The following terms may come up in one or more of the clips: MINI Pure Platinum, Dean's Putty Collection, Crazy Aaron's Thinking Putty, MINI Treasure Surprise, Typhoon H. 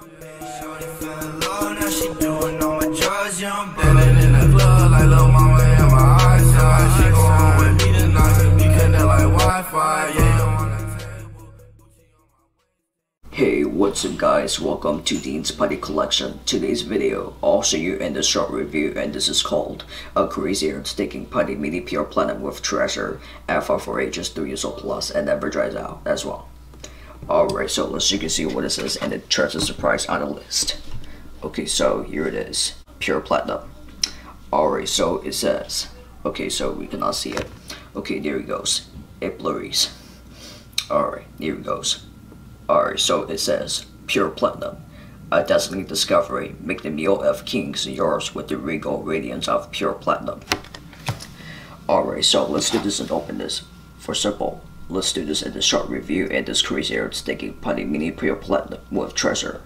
Hey, what's up guys, welcome to Dean's Putty Collection. Today's video, I'll show you in the short review, and this is called a Crazy Aaron's Thinking Putty MINI Pure Platinum with Treasure, FR4H is 3 years old plus and never dries out as well. Alright, so as you can see what it says, and it treasure surprise on the list. Okay, so here it is, Pure Platinum. Alright, so it says, okay, so we cannot see it. Okay, there it goes, it blurries. Alright, here it goes. Alright, so it says, Pure Platinum, a dazzling discovery, make the meal of kings yours with the regal radiance of Pure Platinum. Alright, so let's do this and open this. For simple, let's do this in the short review and this Crazy Aaron's Thinking Putty MINI Pure Platinum with Treasure.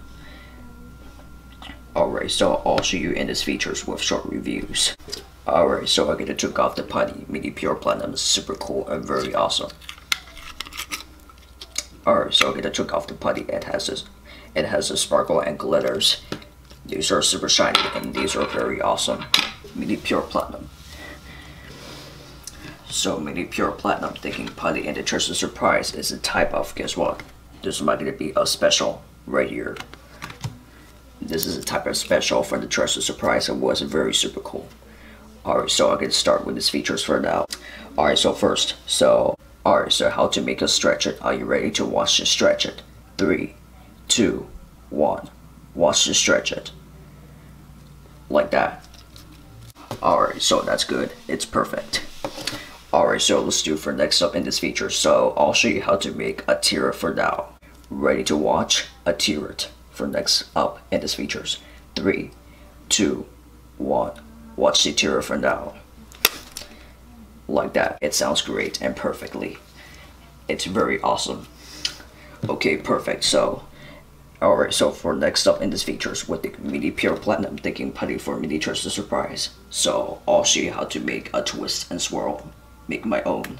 Alright, so I'll show you in this features with short reviews. Alright, so I get to take off the putty, MINI Pure Platinum is super cool and very awesome. Alright, so I get to took off the putty. It has a sparkle and glitters. These are super shiny and these are very awesome. MINI Pure Platinum. So MINI Pure Platinum Thinking Putty and the Treasure Surprise is a type of, guess what? This might gonna be a special right here. This is a type of special for the Treasure Surprise. It was very super cool. Alright, so I get to start with these features for now. Alright, so first, Alright, so how to make a stretch it. Are you ready to watch the stretch it? 3, 2, 1. Watch the stretch it. Like that. Alright, so that's good. It's perfect. Alright, so let's do for next up in this feature. So I'll show you how to make a tiara for now. Ready to watch a tiara for next up in this features. 3, 2, 1. Watch the tiara for now. Like that. It sounds great and perfectly. It's very awesome. Okay, perfect. So, alright, so for next up in this features with the MINI Pure Platinum Thinking Putty for MINI Treasure Surprise. So, I'll show you how to make a twist and swirl. Make my own.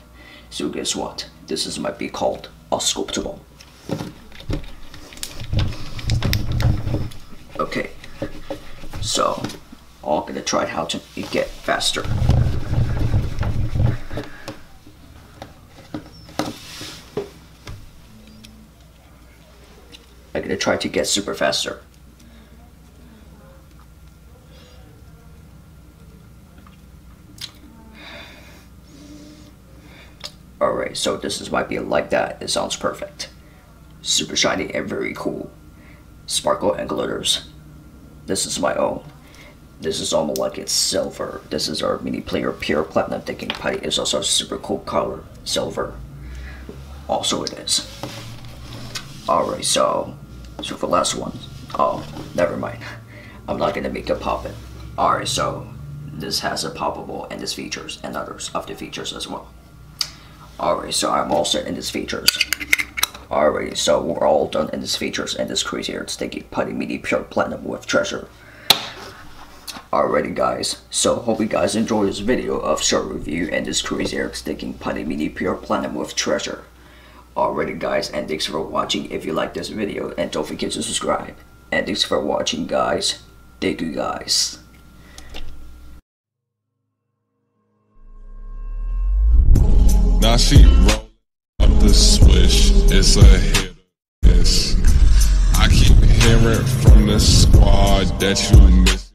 So guess what? This is might be called a sculptable. Okay. So, I'm gonna try how to make it faster. I'm gonna try to get super faster. Alright, so this is might be like that. It sounds perfect. Super shiny and very cool. Sparkle and glitters. This is my own. This is almost like it's silver. This is our MINI Pure Platinum Thinking Putty. It's also a super cool color. Silver. Also it is. Alright, so for the last one, oh, never mind. I'm not gonna make it pop it. Alright, so this has a poppable in this features and others of the features as well. Alright, so I'm all set in this features. Alright, so we're all done in this features and this Crazy Aaron's Thinking Putty MINI Pure Platinum with Treasure. Alrighty guys, so hope you guys enjoyed this video of short review and this Crazy Aaron's Thinking Putty MINI Pure Platinum with Treasure. Alrighty guys, and thanks for watching if you like this video, and don't forget to subscribe. And thanks for watching guys. Thank you guys. Now she roll up the swish, it's a hit miss. I keep hearing from the squad that you miss.